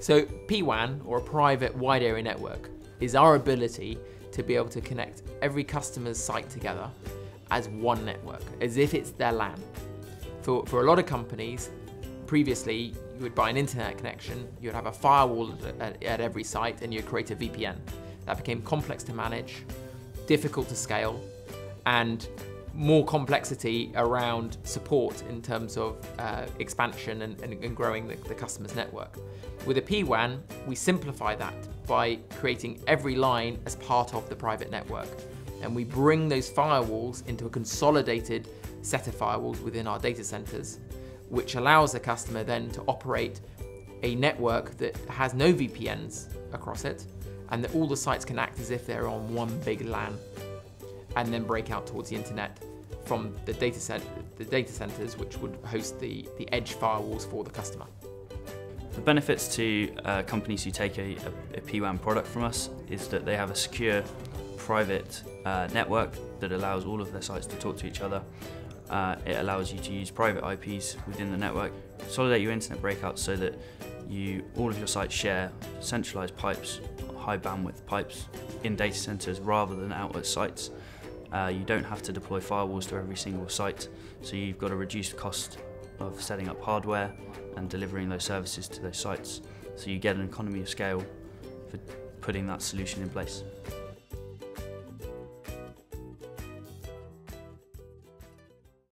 So PWAN, or a private wide area network, is our ability to be able to connect every customer's site together as one network, as if it's their LAN. For a lot of companies, previously, you would buy an internet connection, you would have a firewall at every site, and you'd create a VPN. That became complex to manage, difficult to scale, and more complexity around support in terms of expansion and growing the customer's network. With a PWAN, we simplify that by creating every line as part of the private network. And we bring those firewalls into a consolidated set of firewalls within our data centers, which allows the customer then to operate a network that has no VPNs across it, and that all the sites can act as if they're on one big LAN, and then break out towards the internet from the data centers, which would host the edge firewalls for the customer. The benefits to companies who take a PWAN product from us is that they have a secure private network that allows all of their sites to talk to each other. It allows you to use private IPs within the network, consolidate your internet breakouts so that all of your sites share centralized pipes, high bandwidth pipes in data centers rather than out at sites. You don't have to deploy firewalls to every single site, so you've got a reduced cost of setting up hardware and delivering those services to those sites. So you get an economy of scale for putting that solution in place.